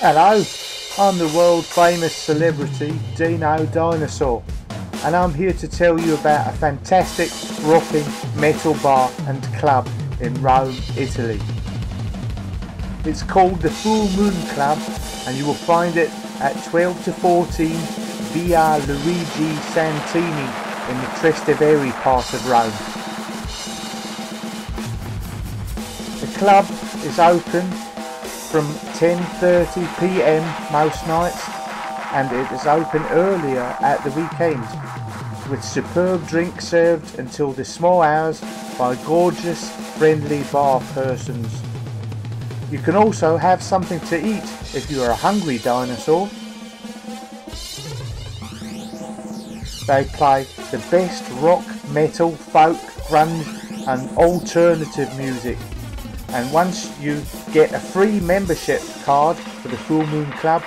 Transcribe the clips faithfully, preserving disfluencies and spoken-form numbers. Hello, I'm the world famous celebrity Deano Dinosaur, and I'm here to tell you about a fantastic rocking metal bar and club in Rome, Italy. It's called the Full Moon Club, and you will find it at twelve to fourteen Via Luigi Santini in the Trastevere part of Rome. The club is open from ten thirty p m most nights, and it is open earlier at the weekend, with superb drinks served until the small hours by gorgeous, friendly bar persons. You can also have something to eat if you are a hungry dinosaur. They play the best rock, metal, folk, grunge and alternative music, and once you get a free membership card for the Full Moon Club,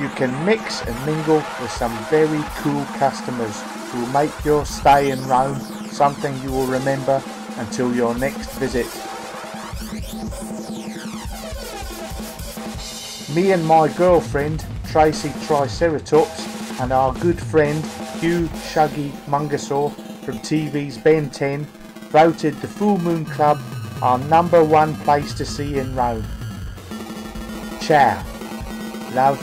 you can mix and mingle with some very cool customers who will make your stay in Rome something you will remember until your next visit. Me and my girlfriend Tracy Triceratops and our good friend Hugh Shuggy Mungosaur from T V's Ben ten voted the Full Moon Club our number one place to see in Rome. Ciao. Love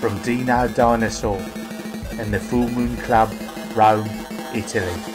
from Deano Dinosaur and the Full Moon Club, Rome, Italy.